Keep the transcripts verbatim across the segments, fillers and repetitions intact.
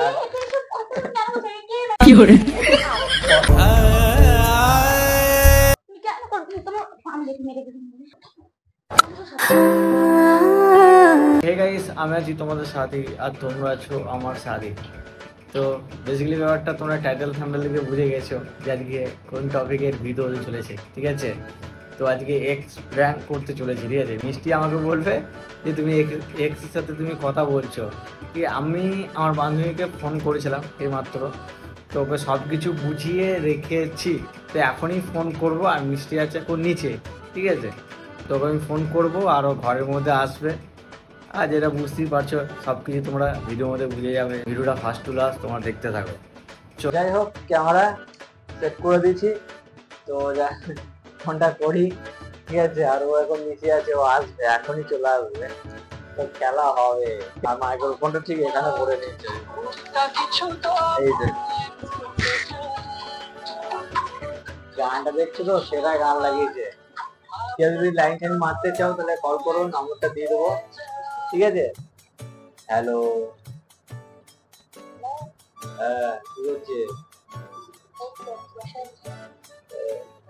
তোমাদের সাথী আর তোমরা আছো আমার সাথী। তো বেসিক্যালি ব্যাপারটা তোমরা টাইটেল থাম্বনেল থেকে বুঝে গেছো যে আজকে কোন টপিকের ভিডিও চলেছে, ঠিক আছে? তো আজকে এক্স প্র্যাঙ্ক করতে চলেছি, ঠিক আছে? মিষ্টি আমাকে বলবে যে তুমি এক্সের সাথে তুমি কথা বলছো কি? আমি আমার বান্ধবীকে ফোন করেছিলাম এই মাত্র, তো ওকে সব কিছু বুঝিয়ে রেখেছি, তো এখনই ফোন করব। আর মিষ্টি আছে ওর নিচে, ঠিক আছে? তো ওকে আমি ফোন করবো আর ও ঘরের মধ্যে আসবে। আর যেটা বুঝতেই পারছো সব কিছু তোমরা ভিডিওর মধ্যে বুঝে যাবে। ভিডিওটা ফার্স্ট টু লাস্ট তোমরা দেখতে থাকো। যাই হোক, ক্যামেরা সেট করে দিয়েছি, তো যা ফোনটা করি, ঠিক আছে? আর ও এখন নিচে আছে, ও আসবে, এখনই চলে আসবে, তো খেলা হবে। আর মাইক্রোফোনটা ঠিক এখানে করে নিচ্ছে, এই যে গানটা দেখছো তো, সেরা গান লাগিয়েছে। কেউ যদি লাইন টাইন মারতে চাও তাহলে কল করো, নম্বরটা দিয়ে দেবো, ঠিক আছে? হ্যালো, হ্যাঁ কি হচ্ছে?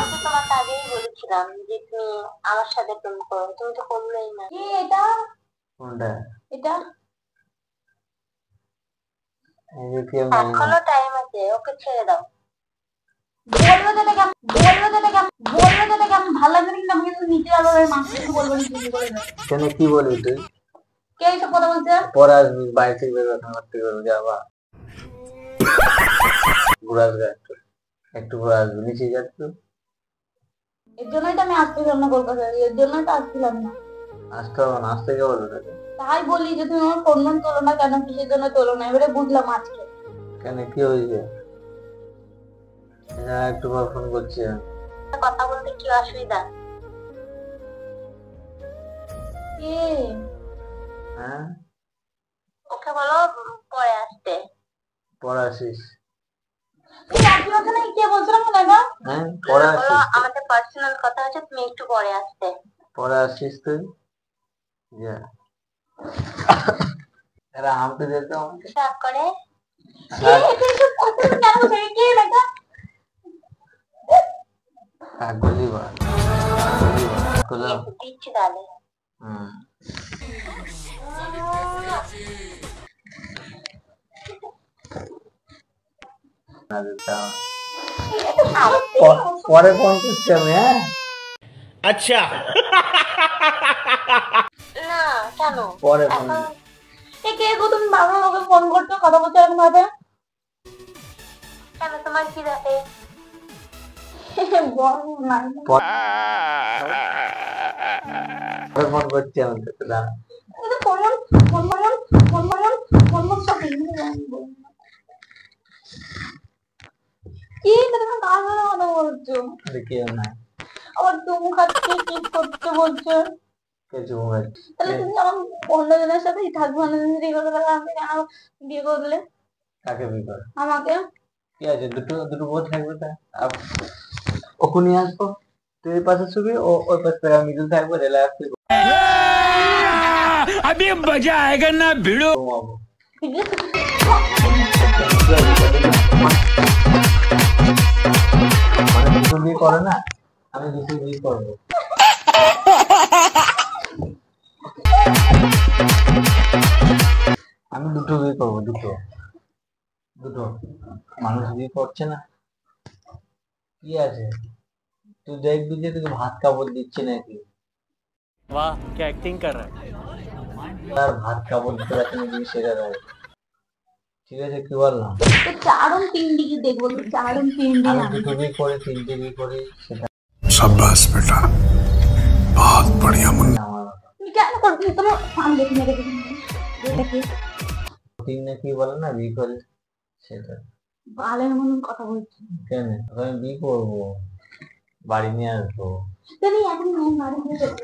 আমি তোমার আগেই বলেছিলাম যে তুমি আমার সাথে প্রেম করো, তুমি তো করলেই না। এটা কোনটা? এটা এখনো টাইম আছে, ওকে ছেড়ে দাও। বলবো তো দেখে বলবো তো দেখে বলবো তো দেখে আমি ভালো লাগে না, আমি তো নিতে যাবো, আমি মাকে বলবো না। তুমি বলবে কেন? কি বলবি তুই? কে এসব কথা বলছে? পরে আসবি, বাইরে থেকে বেরোবে, ঘুরতে বেরোবে, যাবা ঘুরে আসবে, একটু একটু ঘুরে আসবি, নিচে যাচ্ছ। এর জন্যই তো আমি আসতে জন্য বলবো, এর জন্যই তো আসছিলাম না। আসতে হবে না, আসতে কে বলবে? তাই বলি যে তুমি আমার ফোন মান তোলো না কেন, কিসের জন্য তোলো না? এবারে বুঝলাম আজকে কেন কি হয়েছে। না, একটু ফোন করছি, কথা বলতে কি অসুবিধা? এ হ্যাঁ, ওকে বলো পরে আসতে। পরে আসিস? কে বলছিলাম আমাদের পার্সোনাল কথা আছে, তুমি একটু পরে আসতে। পরে আসিস তুই? আমাকে দেখো করে দিচ্ছি তাহলে। হম, পরে ফোন করছি আমি। হ্যাঁ, আচ্ছা। না কেন পরে ফোন? কে গো তুমি? বাবা আমাকে ফোন করতে কথা বলতে এরকম ভাবে কেন? তোমার কি রাতে বল না পরে ফোন করছি আমি। তোরা phone phone phone phone phone সব নিয়ে কি তোমরা গালগুলো মনে করছো? আরে কেউ নাই, আবার তুমি খাচ্ছি কি করতে বলছো? কিছু হয় তাহলে তুমি আমার অন্য জনের সাথে থাকবো, অন্য জনের বিয়ে করবে, আমি কেন বিয়ে করলে? কাকে বিয়ে করবে? আমাকে। কি আছে? দুটো দুটো বউ থাকবে, তা ওকে নিয়ে আসবো, তুই এই পাশে শুবি, ও ওই পাশে, আমি মিডল থাকবো, রিল্যাক্স থাকবো। अभी मजा आएगा ना भिड़ो। আমি বিয়ে করবো। আমি দুটো বিয়ে করবো, দুটো দুটো মানুষ বিয়ে করছে না। কি আছে? তুই দেখবি যে তোকে ভাত কাপড় দিচ্ছে নাকি। বাহ, কি অ্যাক্টিং কর রে। আর ভাত কাপড় দিতে পারছে না, তুমি সেটা দেখ, ঠিক আছে? কি বললাম? চারণ তিন দিকে দেখবো, চারণ তিন দিকে করে, তিন দিকে করে। শাবাশ বেটা, বহুত বড়িয়া মুন্না। তুমি কেন করছো? তোমার সামনে দেখি মেরে দেখি। তিন না কি বল না, বিয়ে করে সেটাই বালের মন কথা বলছিস কেন? আমি বি করব, বাড়ি নিয়ে আসবো। তুমি এখন নাই বাড়ি নিয়ে যাবো,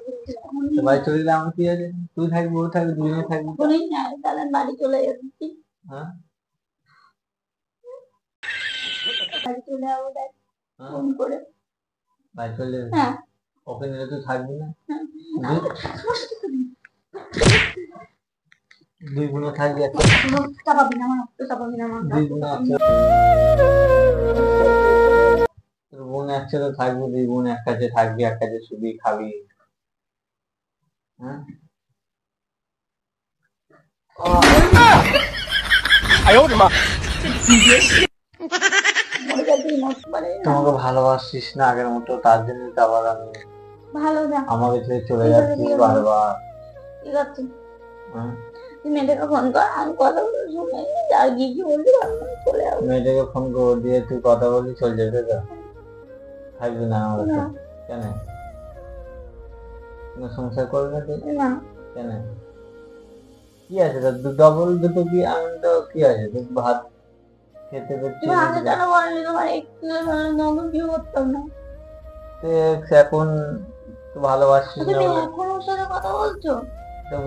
ভাই চলে গেলে আমি কি হবে? তুই থাকবি, ও থাকবি, দুজনে থাকবি। বলেই না তাহলে বাড়ি চলে যাচ্ছি। হ্যাঁ বাড়ি চলে যাবো, দেখ ফোন করে বাড়ি চলে। হ্যাঁ ওকে নিয়ে তুই থাকবি না, দুই গুণ থাকবি, একটা চাপাবি না আমার, একটা চাপাবি না আমার, দুই গুণ তোর বোন একসাথে থাকবি, দুই বোন এক কাছে থাকবি, এক কাছে শুবি খাবি। হ্যাঁ তোমাকে ভালোবাসিস না আগের মতো, তার জন্য আবার আমি ভালো না আমাকে ছেড়ে চলে যাচ্ছিস বারবার। ঠিক আছে হ্যাঁ মেয়েটাকে ফোন কর, আমি কথা বলবো, মেয়েটাকে ফোন কর দিয়ে তুই কথা বলবি, চলে যাবে তো থাকবি না কেন? সংসার করবি না তুই কেন? কি আছে ডবল দুটো? কি আমি তো কি আছে ভাত খেতে পারতাম না এখন। ভালোবাসি কথা বলছো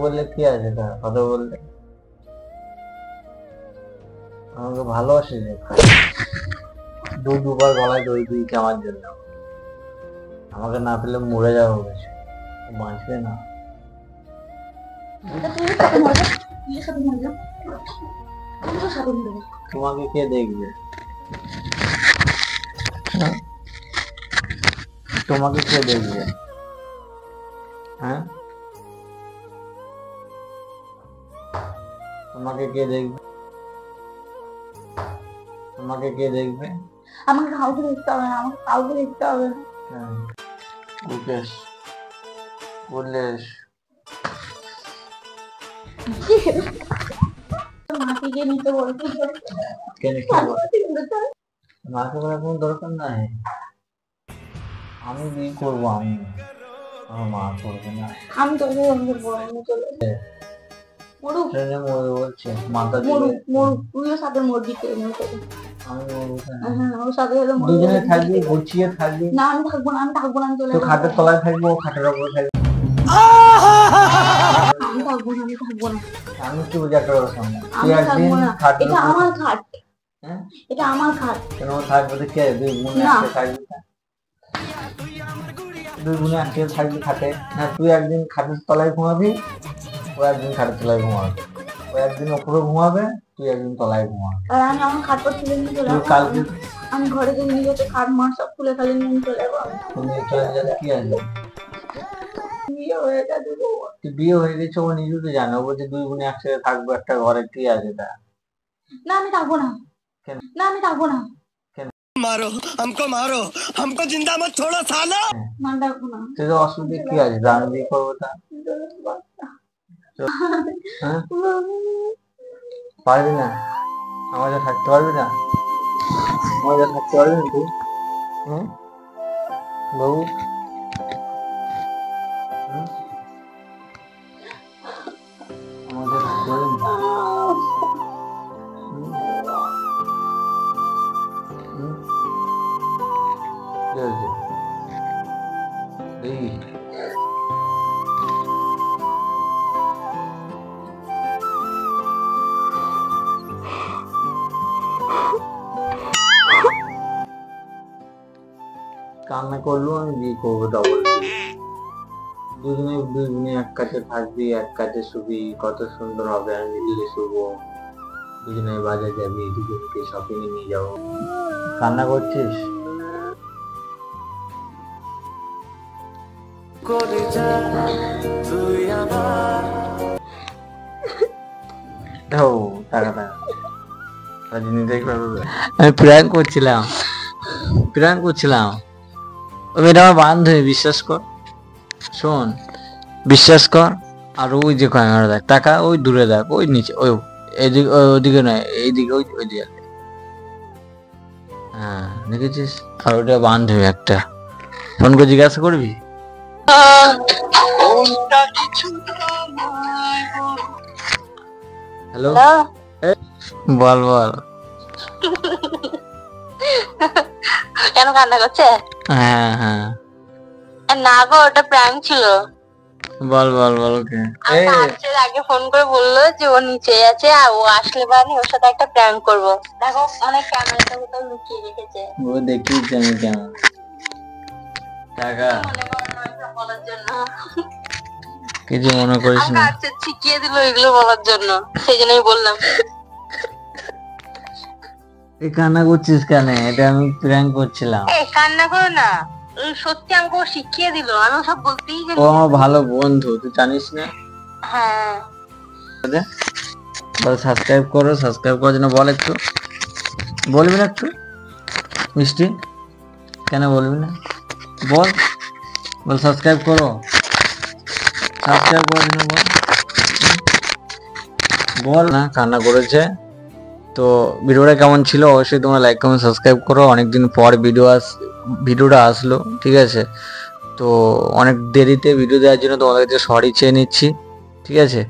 বললে কি আছে তা কথা বললে? আমাকে ভালোবাসি দুই দুবার গলায় দই দুই আমার জন্য, আমাকে না পেলে মরে যাবো, বাঁচবে না। তোমাকে কে দেখবে? তোমাকে কে দেখবে? হ্যাঁ আমাকে কে দেখবে? আমাকে কে দেখবে? আমাকে কাউকে দেখতে হবে না, আমাকে কাউকে দেখতে হবে না। বুকেশ বুলেশ মাকে গিয়ে নিতে বলতে কেন? মাকে বলার কোনো দরকার নাই, আমি বিয়ে করবো, আমি আমার মা করবে না, আমি তোকে বলবো চলে দুই গুণে আজকে থাকবি খাটে না, তুই একদিন খাটের তলায় ঘুমাবি, ও একদিন খাটের তলায় ঘুমাবে, ও একদিন ওপরে ঘুমাবে, তুই একদিন তলায় ঘুমাবে। আমি আমার খাট পর তুলে নিয়ে চলে আসবো, আমি ঘরে গিয়ে নিয়ে যাচ্ছি, খাট মার সব খুলে ফেলে নিয়ে চলে যাবো। তুমি চলে গেলে কি আসবে? বিয়ে হয়ে গেছে, বিয়ে হয়ে গেছে, ও নিজে তো জানো বলছে দুই গুণে একসাথে থাকবো একটা ঘরে, কি আছে তা? না আমি থাকবো না, কেন? না আমি থাকবো না, কেন? মারো আমাকে, মারো আমাকে, জিন্দা মত ছোড়ো শালা। না থাকবো না, তুই তো অসুবিধে কি আছে? আমি বিয়ে করবো তা পারবি না, আমার যা থাকতে পারবি না, আমার যা থাকতে পারবি না তুই। হম বাবু কান্না করলো, আমি বিয়ে করবো ডবল, দুজনে দুজনে এক কাছে থাকবি, এক কাছে শুবি, কত সুন্দর হবে। আমি এদিকে শুবো, দুজনে বাজার যাবি, দুজনকে শপিং এ নিয়ে যাবো। কান্না করছিস? আমি প্র্যাঙ্ক করছিলাম, প্র্যাঙ্ক করছিলাম। মেয়েটা আমার বান্ধবী, বিশ্বাস কর। শোন বিশ্বাস কর, আর ওই যে ক্যামেরা দেখ, টাকা ওই দূরে দেখ, ওই নিচে, ওই এদিকে, ওইদিকে নয়, এইদিকে, ওই ওইদিকে। হ্যাঁ দেখেছিস? আর ওটা বান্ধবী একটা, ফোন করে জিজ্ঞাসা করবি। হ্যালো বল বল। কেন কান্না করছে? হ্যাঁ হ্যাঁ না গো, ওটা প্র্যাঙ্ক ছিল। বল বল বল। ওকে এই আজকে আগে ফোন করে বললো যে ও নিচে আছে আর ও আসলে মানে ওর সাথে একটা প্র্যাঙ্ক করব। দেখো অনেক ক্যামেরাটা তো লুকিয়ে রেখেছে। ও দেখি জানি কেন টাকা বলার জন্য কিছু মনে করিস না। আচ্ছা ঠিকই দিল এগুলো বলার জন্য, সেইজন্যই বললাম। এই কান্না করছিস কেন? এটা আমি প্র্যাঙ্ক করছিলাম। এই কান্না করো না, সত্যি আমাকে ও শিখিয়ে দিল। আমি সব বলতেই গেলাম। ও আমার ভালো বন্ধু, তুই জানিস না। হ্যাঁ বল সাবস্ক্রাইব করো, সাবস্ক্রাইব করার জন্য বল একটু। বলবি না একটু মিষ্টি? কেন বলবি না? বল বল সাবস্ক্রাইব করো, সাবস্ক্রাইব করার জন্য বল। বল না কান্না করেছে। তো ভিডিওটা কেমন ছিল অবশ্যই তোমরা লাইক কমেন্ট সাবস্ক্রাইব করো। অনেকদিন পর ভিডিও আস ভিডিওটা আসলো, ঠিক আছে? তো অনেক দেরিতে ভিডিও দেওয়ার জন্য তোমাদের কাছে সরি চেয়ে নিচ্ছি, ঠিক আছে?